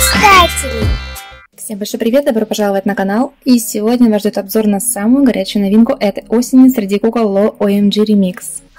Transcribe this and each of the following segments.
мечтателей! Всем большой привет, добро пожаловать на канал! И сегодня вас ждет обзор на самую горячую новинку этой осени среди кукол LOL OMG Remix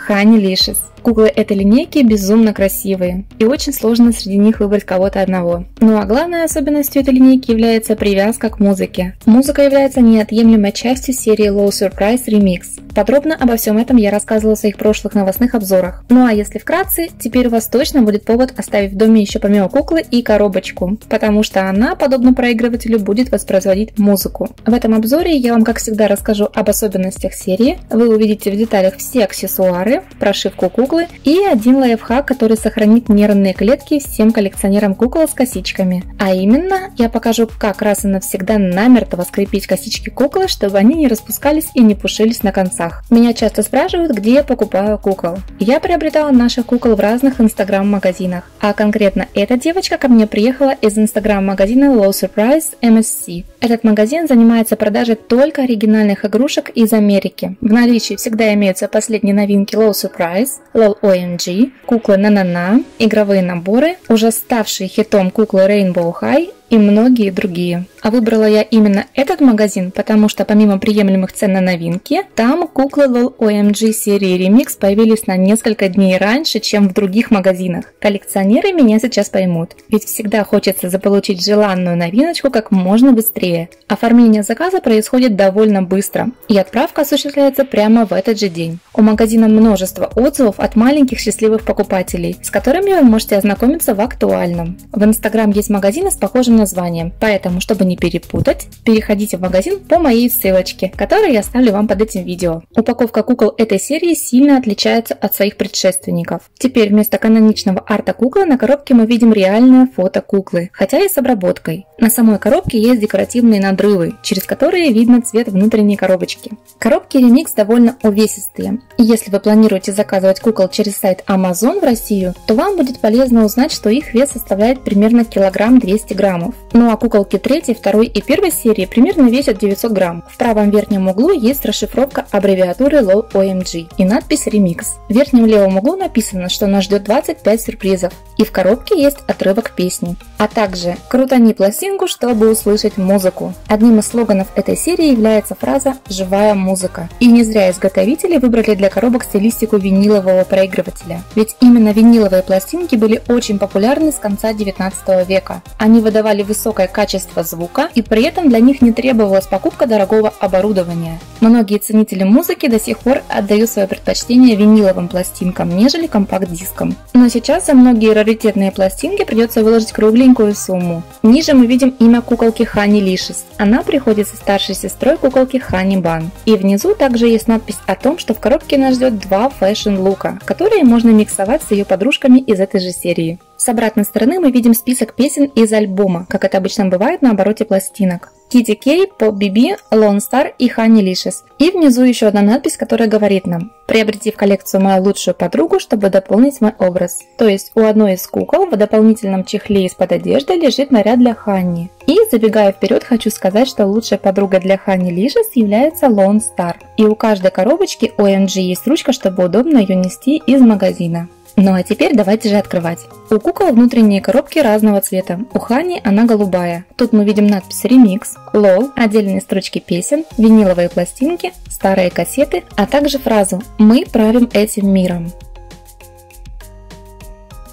Honey Lishes. Куклы этой линейки безумно красивые, и очень сложно среди них выбрать кого-то одного. Ну а главной особенностью этой линейки является привязка к музыке. Музыка является неотъемлемой частью серии Low Surprise Remix. Подробно обо всем этом я рассказывала в своих прошлых новостных обзорах. Ну а если вкратце, теперь у вас точно будет повод оставить в доме еще помимо куклы и коробочку, потому что она, подобно проигрывателю, будет воспроизводить музыку. В этом обзоре я вам, как всегда, расскажу об особенностях серии, вы увидите в деталях все аксессуары, прошивку куклы и один лайфхак, который сохранит нервные клетки всем коллекционерам кукол с косичками. А именно, я покажу, как раз и навсегда намертво скрепить косички куклы, чтобы они не распускались и не пушились на концах. Меня часто спрашивают, где я покупаю кукол. Я приобретала наших кукол в разных инстаграм-магазинах, а конкретно эта девочка ко мне приехала из инстаграм-магазина Low Surprise MSC. Этот магазин занимается продажей только оригинальных игрушек из Америки. В наличии всегда имеются последние новинки Low Surprise, LOL OMG, куклы На-на-на, игровые наборы, уже ставшие хитом куклы Rainbow High и многие другие. А выбрала я именно этот магазин, потому что помимо приемлемых цен на новинки, там куклы LOL OMG серии Remix появились на несколько дней раньше, чем в других магазинах. Коллекционеры меня сейчас поймут, ведь всегда хочется заполучить желанную новиночку как можно быстрее. Оформление заказа происходит довольно быстро, и отправка осуществляется прямо в этот же день. У магазина множество отзывов от маленьких счастливых покупателей, с которыми вы можете ознакомиться в актуальном. В Instagram есть магазины с похожим названием, поэтому, чтобы не перепутать, переходите в магазин по моей ссылочке, которую я оставлю вам под этим видео. Упаковка кукол этой серии сильно отличается от своих предшественников. Теперь вместо каноничного арта куклы на коробке мы видим реальное фото куклы, хотя и с обработкой. На самой коробке есть декоративные надрывы, через которые видно цвет внутренней коробочки. Коробки Remix довольно увесистые, и если вы планируете заказывать кукол через сайт Amazon в Россию, то вам будет полезно узнать, что их вес составляет примерно 1,2 кг. Ну а куколки 3, 2 и 1 серии примерно весят 900 грамм. В правом верхнем углу есть расшифровка аббревиатуры LOL OMG и надпись Remix. В верхнем левом углу написано, что нас ждет 25 сюрпризов. И в коробке есть отрывок песни. А также крутани пластинку, чтобы услышать музыку. Одним из слоганов этой серии является фраза «Живая музыка». И не зря изготовители выбрали для коробок стилистику винилового проигрывателя. Ведь именно виниловые пластинки были очень популярны с конца 19 века. Они выдавали высокое качество звука, и при этом для них не требовалась покупка дорогого оборудования. Многие ценители музыки до сих пор отдают свое предпочтение виниловым пластинкам, нежели компакт-дискам. Но сейчас за многие раритетные пластинки придется выложить кругленькую сумму. Ниже мы видим имя куколки Honey Lishes. Она приходится старшей сестрой куколки Honey Bun. И внизу также есть надпись о том, что в коробке нас ждет 2 фэшн-лука, которые можно миксовать с ее подружками из этой же серии. С обратной стороны мы видим список песен из альбома, как это обычно бывает на обороте пластинок. Kitty K, Pop BB, Lone Star и Honey Lishes. И внизу еще одна надпись, которая говорит нам: приобрети в коллекцию мою лучшую подругу, чтобы дополнить мой образ. То есть у одной из кукол в дополнительном чехле из-под одежды лежит наряд для Ханни. И забегая вперед, хочу сказать, что лучшая подруга для Honey Lishes является Lone Star. И у каждой коробочки OMG есть ручка, чтобы удобно ее нести из магазина. Ну а теперь давайте же открывать. У кукол внутренние коробки разного цвета. У Хани она голубая. Тут мы видим надпись Remix, LOL, отдельные строчки песен, виниловые пластинки, старые кассеты, а также фразу «Мы правим этим миром».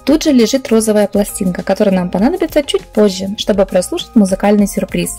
Тут же лежит розовая пластинка, которая нам понадобится чуть позже, чтобы прослушать музыкальный сюрприз.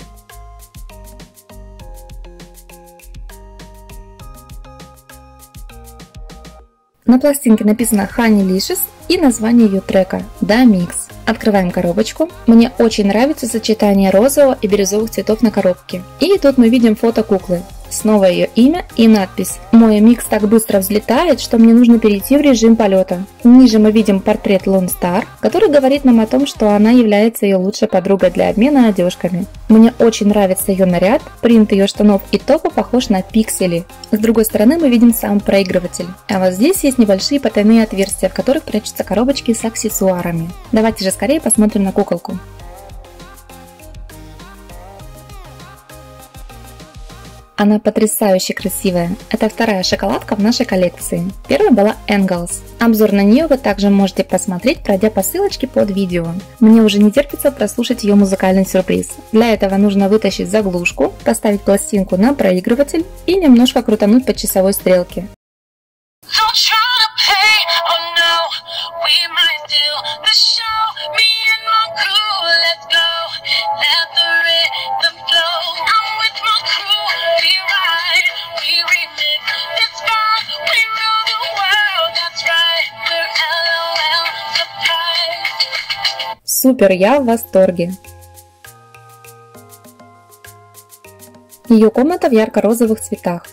На пластинке написано Honey Lishes и название ее трека DABOS. Открываем коробочку. Мне очень нравится сочетание розового и бирюзовых цветов на коробке. И тут мы видим фото куклы. Снова ее имя и надпись. Мой микс так быстро взлетает, что мне нужно перейти в режим полета. Ниже мы видим портрет Lone Star, который говорит нам о том, что она является ее лучшей подругой для обмена одежками. Мне очень нравится ее наряд, принт ее штанов и топа похож на пиксели. С другой стороны мы видим сам проигрыватель. А вот здесь есть небольшие потайные отверстия, в которых прячутся коробочки с аксессуарами. Давайте же скорее посмотрим на куколку. Она потрясающе красивая. Это вторая шоколадка в нашей коллекции. Первая была ЭНГЭЛС. Обзор на нее вы также можете посмотреть, пройдя по ссылочке под видео. Мне уже не терпится прослушать ее музыкальный сюрприз. Для этого нужно вытащить заглушку, поставить пластинку на проигрыватель и немножко крутануть по часовой стрелке. Супер, я в восторге! Ее комната в ярко-розовых цветах.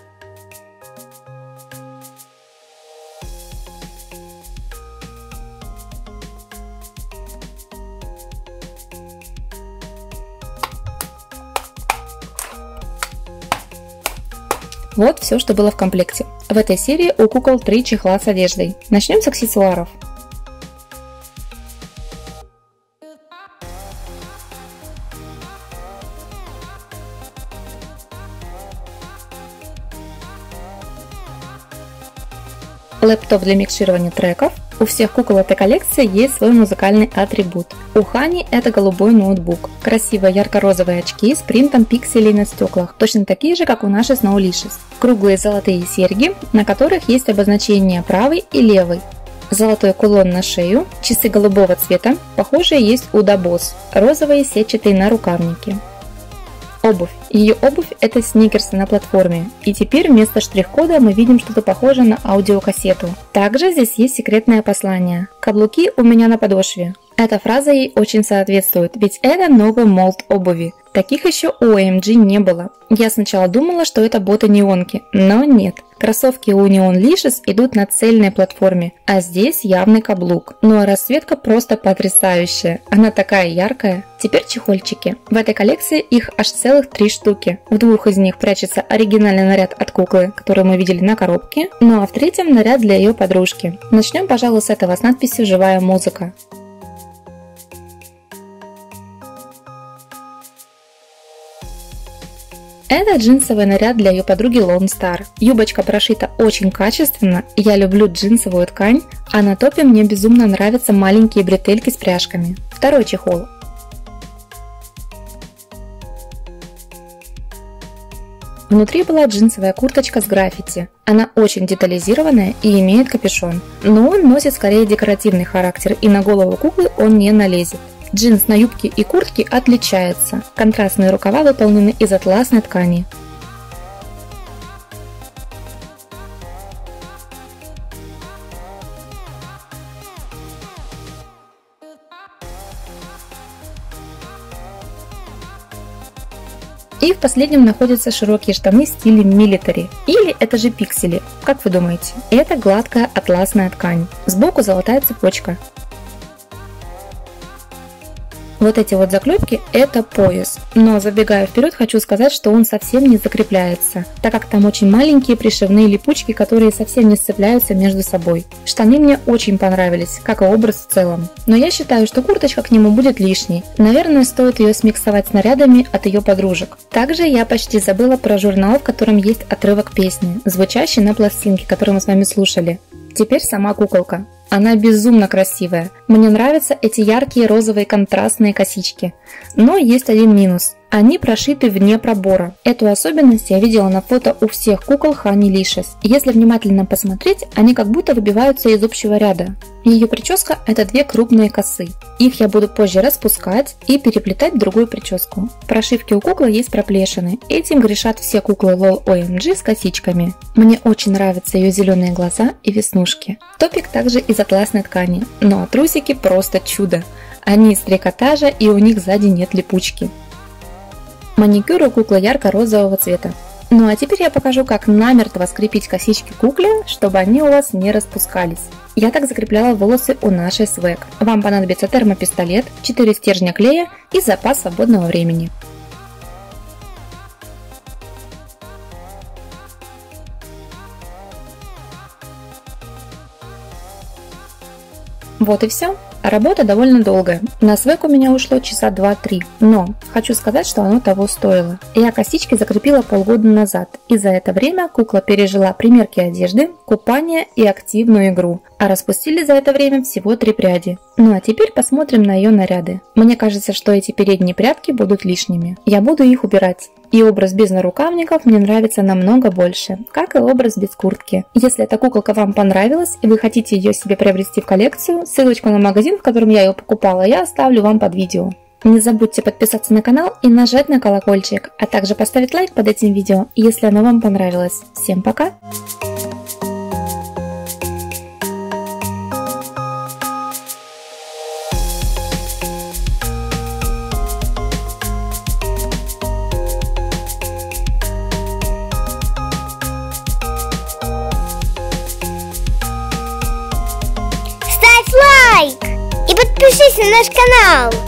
Вот все, что было в комплекте. В этой серии у кукол 3 чехла с одеждой. Начнем с аксессуаров. Лэптоп для микширования треков. У всех кукол этой коллекции есть свой музыкальный атрибут. У Хани это голубой ноутбук. Красивые ярко-розовые очки с принтом пикселей на стеклах, точно такие же, как у нашей Snowlicious. Круглые золотые серьги, на которых есть обозначение правый и левый. Золотой кулон на шею, часы голубого цвета, похожие есть у DABOS, розовые сетчатые нарукавники. Обувь. Ее обувь это сникерсы на платформе. И теперь вместо штрих-кода мы видим что-то похожее на аудиокассету. Также здесь есть секретное послание. Каблуки у меня на подошве. Эта фраза ей очень соответствует, ведь это новый молд обуви. Таких еще у OMG не было. Я сначала думала, что это боты-неонки, но нет. Кроссовки у Neon Lishes идут на цельной платформе, а здесь явный каблук. Ну а расцветка просто потрясающая, она такая яркая. Теперь чехольчики. В этой коллекции их аж целых 3 штуки. В 2 из них прячется оригинальный наряд от куклы, который мы видели на коробке, ну а в 3-м наряд для ее подружки. Начнем, пожалуй, с этого, с надписью «Живая музыка». Это джинсовый наряд для ее подруги Lone Star. Юбочка прошита очень качественно, я люблю джинсовую ткань, а на топе мне безумно нравятся маленькие бретельки с пряжками. Второй чехол. Внутри была джинсовая курточка с граффити. Она очень детализированная и имеет капюшон, но он носит скорее декоративный характер и на голову куклы он не налезет. Джинс на юбке и куртке отличается. Контрастные рукава выполнены из атласной ткани. И в последнем находятся широкие штаны в стиле милитари, или это же пиксели, как вы думаете? Это гладкая атласная ткань. Сбоку золотая цепочка. Вот эти вот заклепки это пояс, но забегая вперед хочу сказать, что он совсем не закрепляется, так как там очень маленькие пришивные липучки, которые совсем не сцепляются между собой. Штаны мне очень понравились, как и образ в целом, но я считаю, что курточка к нему будет лишней, наверное стоит ее смиксовать с нарядами от ее подружек. Также я почти забыла про журнал, в котором есть отрывок песни, звучащий на пластинке, которую мы с вами слушали. Теперь сама куколка. Она безумно красивая. Мне нравятся эти яркие розовые контрастные косички. Но есть один минус. Они прошиты вне пробора. Эту особенность я видела на фото у всех кукол Honey Lishes. Если внимательно посмотреть, они как будто выбиваются из общего ряда. Ее прическа это 2 крупные косы. Их я буду позже распускать и переплетать в другую прическу. В прошивке у куклы есть проплешины. Этим грешат все куклы LOL OMG с косичками. Мне очень нравятся ее зеленые глаза и веснушки. Топик также из атласной ткани. Ну а трусики просто чудо. Они из трикотажа и у них сзади нет липучки. Маникюр у куклы ярко-розового цвета. Ну а теперь я покажу, как намертво скрепить косички кукле, чтобы они у вас не распускались. Я так закрепляла волосы у нашей Swag. Вам понадобится термопистолет, 4 стержня клея и запас свободного времени. Вот и все. Работа довольно долгая. На Swag у меня ушло часа 2-3, но хочу сказать, что оно того стоило. Я косички закрепила полгода назад, и за это время кукла пережила примерки одежды, купание и активную игру, а распустили за это время всего 3 пряди. Ну а теперь посмотрим на ее наряды. Мне кажется, что эти передние прядки будут лишними. Я буду их убирать. И образ без нарукавников мне нравится намного больше, как и образ без куртки. Если эта куколка вам понравилась и вы хотите ее себе приобрести в коллекцию, ссылочку на магазин, в котором я ее покупала, я оставлю вам под видео. Не забудьте подписаться на канал и нажать на колокольчик, а также поставить лайк под этим видео, если оно вам понравилось. Всем пока! Ставь лайк и подпишись на наш канал.